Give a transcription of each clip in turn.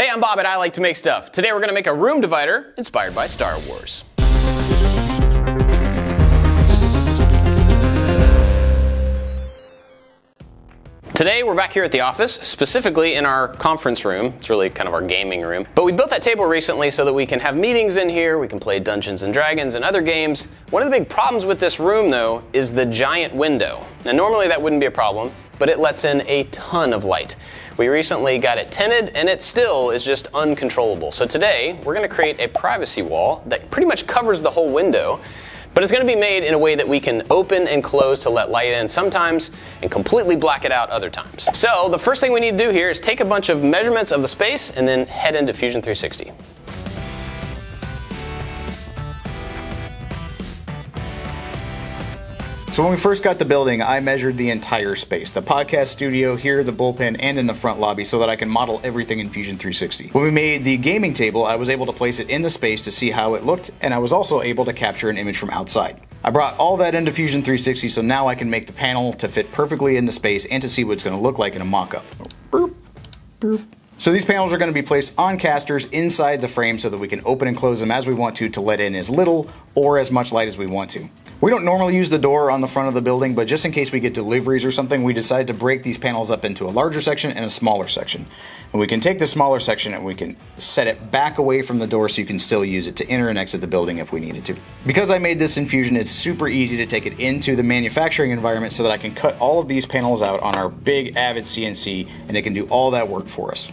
Hey, I'm Bob at I Like To Make Stuff. Today we're gonna make a room divider inspired by Star Wars. Today we're back here at the office, specifically in our conference room. It's really kind of our gaming room. But we built that table recently so that we can have meetings in here, we can play Dungeons and Dragons and other games. One of the big problems with this room though is the giant window. Now normally that wouldn't be a problem, but it lets in a ton of light. We recently got it tinted and it still is just uncontrollable. So today we're gonna create a privacy wall that pretty much covers the whole window. But it's gonna be made in a way that we can open and close to let light in sometimes and completely black it out other times. So the first thing we need to do here is take a bunch of measurements of the space and then head into Fusion 360. So when we first got the building, I measured the entire space, the podcast studio here, the bullpen, and in the front lobby so that I can model everything in Fusion 360. When we made the gaming table, I was able to place it in the space to see how it looked, and I was also able to capture an image from outside. I brought all that into Fusion 360, so now I can make the panel to fit perfectly in the space and to see what it's gonna look like in a mock-up. Boop, boop. So these panels are gonna be placed on casters inside the frame so that we can open and close them as we want to let in as little or as much light as we want to. We don't normally use the door on the front of the building, but just in case we get deliveries or something, we decided to break these panels up into a larger section and a smaller section. And we can take the smaller section and we can set it back away from the door so you can still use it to enter and exit the building if we needed to. Because I made this in Fusion, it's super easy to take it into the manufacturing environment so that I can cut all of these panels out on our big Avid CNC and it can do all that work for us.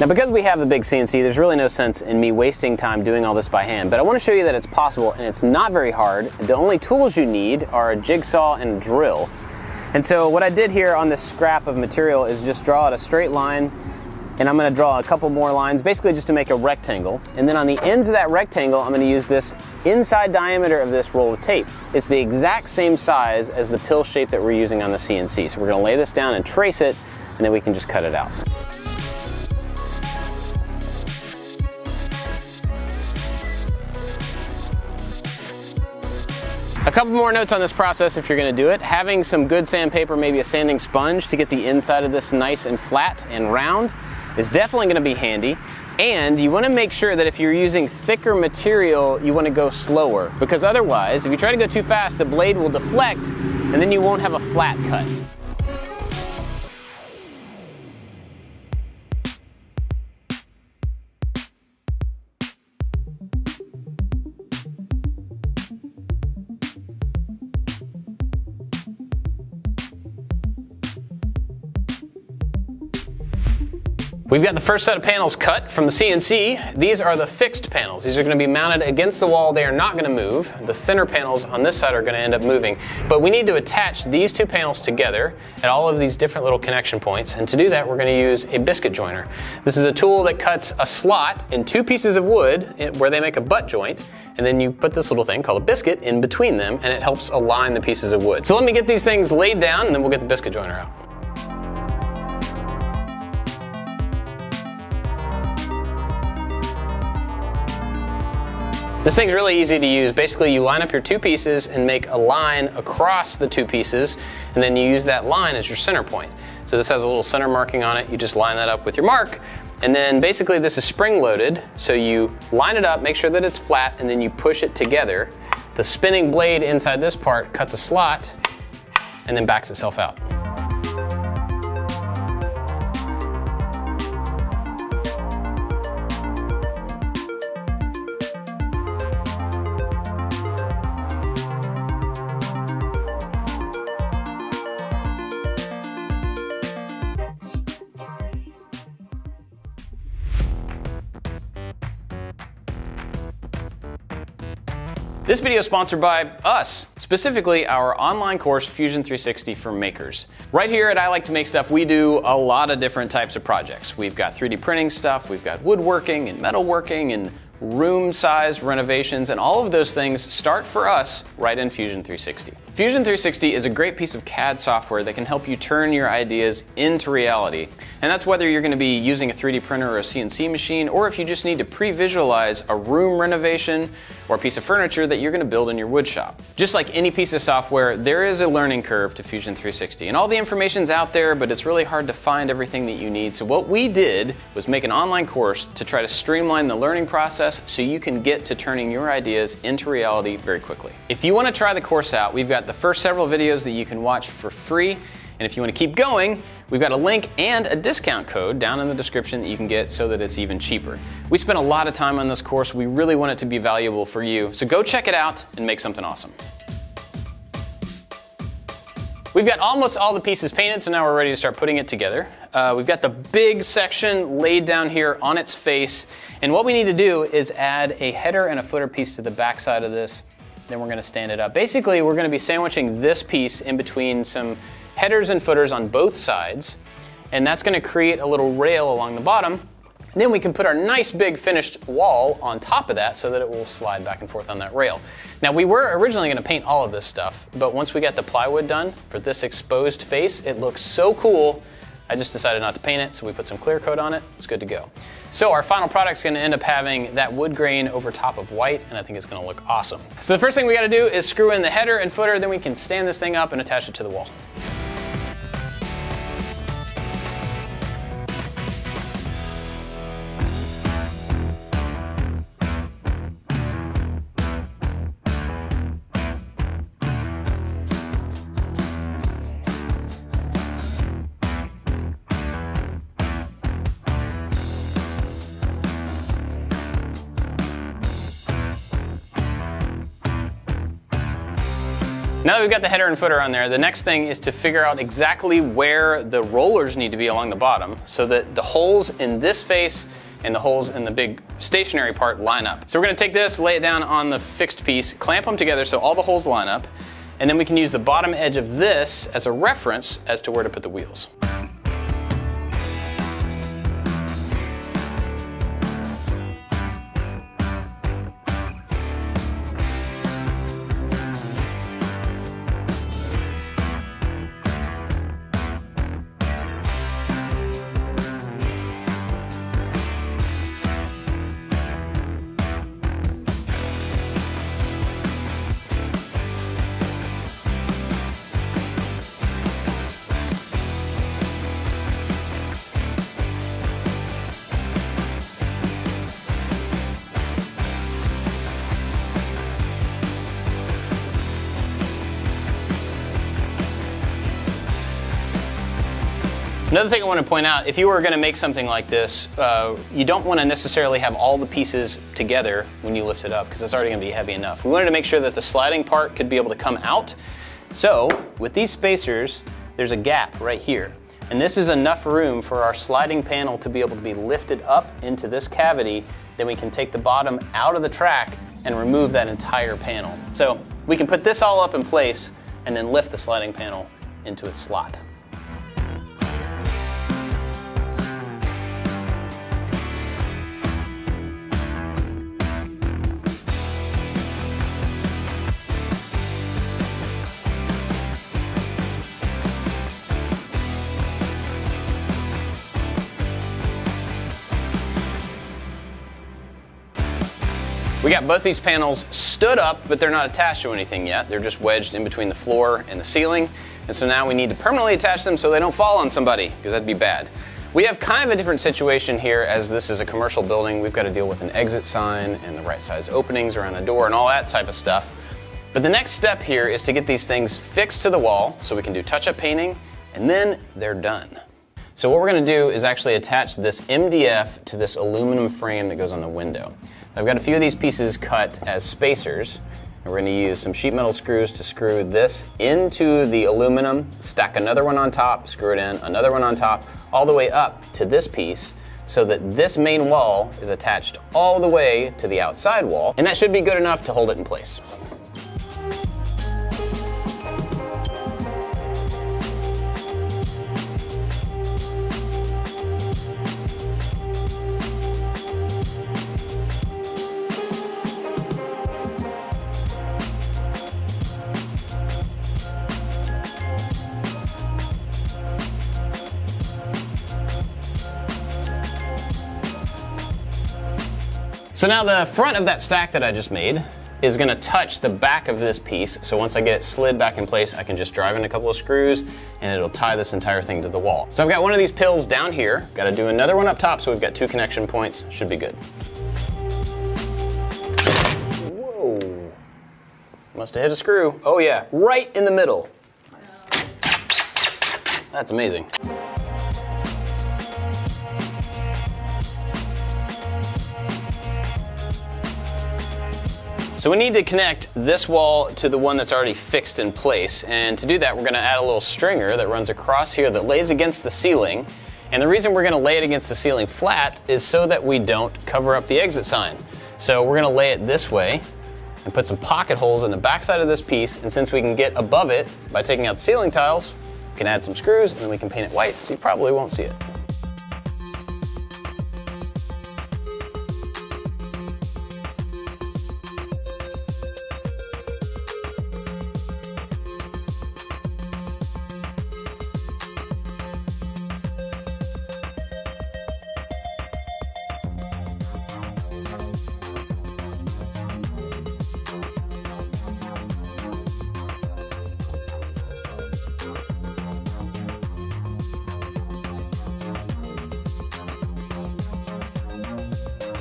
Now because we have the big CNC, there's really no sense in me wasting time doing all this by hand, but I want to show you that it's possible and it's not very hard. The only tools you need are a jigsaw and a drill. And so what I did here on this scrap of material is just draw out a straight line, and I'm going to draw a couple more lines basically just to make a rectangle. And then on the ends of that rectangle, I'm going to use this inside diameter of this roll of tape. It's the exact same size as the pill shape that we're using on the CNC. So we're going to lay this down and trace it, and then we can just cut it out. A couple more notes on this process if you're gonna do it. Having some good sandpaper, maybe a sanding sponge to get the inside of this nice and flat and round is definitely gonna be handy. And you wanna make sure that if you're using thicker material, you wanna go slower, because otherwise, if you try to go too fast, the blade will deflect and then you won't have a flat cut. We've got the first set of panels cut from the CNC. These are the fixed panels. These are gonna be mounted against the wall. They are not gonna move. The thinner panels on this side are gonna end up moving. But we need to attach these two panels together at all of these different little connection points. And to do that, we're gonna use a biscuit joiner. This is a tool that cuts a slot in two pieces of wood where they make a butt joint. And then you put this little thing called a biscuit in between them, and it helps align the pieces of wood. So let me get these things laid down and then we'll get the biscuit joiner out. This thing's really easy to use. Basically, you line up your two pieces and make a line across the two pieces, and then you use that line as your center point. So this has a little center marking on it. You just line that up with your mark, and then basically this is spring-loaded. So you line it up, make sure that it's flat, and then you push it together. The spinning blade inside this part cuts a slot and then backs itself out. This video is sponsored by us, specifically our online course, Fusion 360 for Makers. Right here at I Like To Make Stuff, we do a lot of different types of projects. We've got 3D printing stuff, we've got woodworking and metalworking and room size renovations, and all of those things start for us right in Fusion 360. Fusion 360 is a great piece of CAD software that can help you turn your ideas into reality. And that's whether you're going to be using a 3D printer or a CNC machine, or if you just need to pre-visualize a room renovation or a piece of furniture that you're going to build in your wood shop. Just like any piece of software, there is a learning curve to Fusion 360. And all the information's out there, but it's really hard to find everything that you need. So what we did was make an online course to try to streamline the learning process so you can get to turning your ideas into reality very quickly. If you want to try the course out, we've got the first several videos that you can watch for free, and if you want to keep going, we've got a link and a discount code down in the description that you can get so that it's even cheaper. We spent a lot of time on this course. We really want it to be valuable for you, so go check it out and make something awesome. We've got almost all the pieces painted, so now we're ready to start putting it together. We've got the big section laid down here on its face, and what we need to do is add a header and a footer piece to the back side of this. Then we're going to stand it up. Basically, we're going to be sandwiching this piece in between some headers and footers on both sides, and that's going to create a little rail along the bottom. And then we can put our nice big finished wall on top of that so that it will slide back and forth on that rail. Now, we were originally going to paint all of this stuff, but once we got the plywood done for this exposed face, it looks so cool. I just decided not to paint it, so we put some clear coat on it. It's good to go. So our final product's gonna end up having that wood grain over top of white, and I think it's gonna look awesome. So the first thing we gotta do is screw in the header and footer, then we can stand this thing up and attach it to the wall. Now that we've got the header and footer on there, the next thing is to figure out exactly where the rollers need to be along the bottom so that the holes in this face and the holes in the big stationary part line up. So we're gonna take this, lay it down on the fixed piece, clamp them together so all the holes line up, and then we can use the bottom edge of this as a reference as to where to put the wheels. Another thing I want to point out, if you were going to make something like this, you don't want to necessarily have all the pieces together when you lift it up because it's already going to be heavy enough. We wanted to make sure that the sliding part could be able to come out. So with these spacers, there's a gap right here. And this is enough room for our sliding panel to be able to be lifted up into this cavity. Then we can take the bottom out of the track and remove that entire panel. So we can put this all up in place and then lift the sliding panel into its slot. We got both these panels stood up, but they're not attached to anything yet. They're just wedged in between the floor and the ceiling. And so now we need to permanently attach them so they don't fall on somebody, because that'd be bad. We have kind of a different situation here as this is a commercial building. We've got to deal with an exit sign and the right size openings around the door and all that type of stuff. But the next step here is to get these things fixed to the wall so we can do touch-up painting, and then they're done. So what we're gonna do is actually attach this MDF to this aluminum frame that goes on the window. I've got a few of these pieces cut as spacers, and we're gonna use some sheet metal screws to screw this into the aluminum, stack another one on top, screw it in, another one on top, all the way up to this piece so that this main wall is attached all the way to the outside wall, and that should be good enough to hold it in place. So now the front of that stack that I just made is gonna touch the back of this piece. So once I get it slid back in place, I can just drive in a couple of screws and it'll tie this entire thing to the wall. So I've got one of these pills down here, gotta do another one up top, so we've got two connection points, should be good. Whoa, must have hit a screw. Oh yeah, right in the middle. That's amazing. So we need to connect this wall to the one that's already fixed in place, and to do that we're gonna add a little stringer that runs across here that lays against the ceiling. And the reason we're gonna lay it against the ceiling flat is so that we don't cover up the exit sign. So we're gonna lay it this way and put some pocket holes in the backside of this piece, and since we can get above it by taking out the ceiling tiles, we can add some screws and then we can paint it white, so you probably won't see it.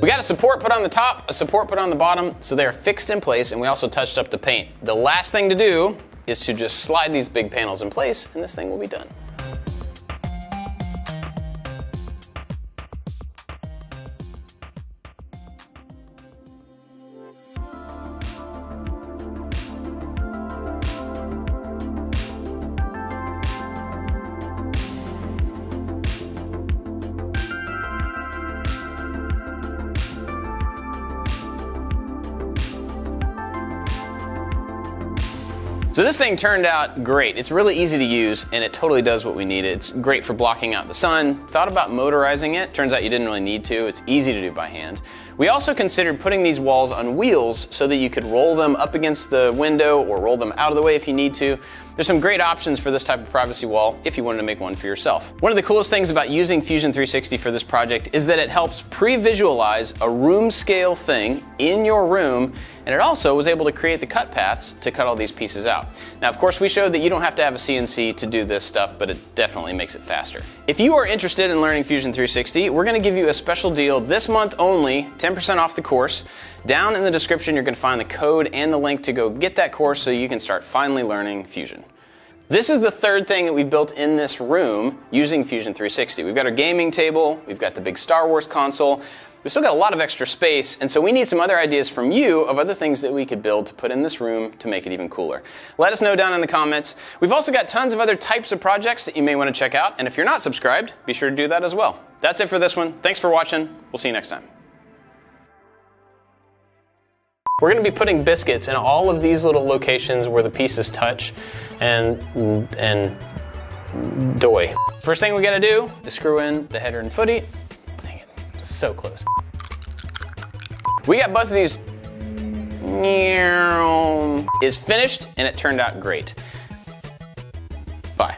We got a support put on the top, a support put on the bottom, so they are fixed in place, and we also touched up the paint. The last thing to do is to just slide these big panels in place, and this thing will be done. So this thing turned out great. It's really easy to use and it totally does what we needed. It's great for blocking out the sun. Thought about motorizing it. Turns out you didn't really need to. It's easy to do by hand. We also considered putting these walls on wheels so that you could roll them up against the window or roll them out of the way if you need to. There's some great options for this type of privacy wall if you wanted to make one for yourself. One of the coolest things about using Fusion 360 for this project is that it helps pre-visualize a room scale thing in your room, and it also was able to create the cut paths to cut all these pieces out. Now, of course, we showed that you don't have to have a CNC to do this stuff, but it definitely makes it faster. If you are interested in learning Fusion 360, we're gonna give you a special deal this month only, 10% off the course. Down in the description, you're gonna find the code and the link to go get that course so you can start finally learning Fusion. This is the third thing that we've built in this room using Fusion 360. We've got our gaming table, we've got the big Star Wars console, we've still got a lot of extra space, and so we need some other ideas from you of other things that we could build to put in this room to make it even cooler. Let us know down in the comments. We've also got tons of other types of projects that you may want to check out, and if you're not subscribed, be sure to do that as well. That's it for this one. Thanks for watching. We'll see you next time. We're gonna be putting biscuits in all of these little locations where the pieces touch and doy. First thing we gotta do is screw in the header and footy. Dang it, so close. We got both of these. It's finished and it turned out great. Bye.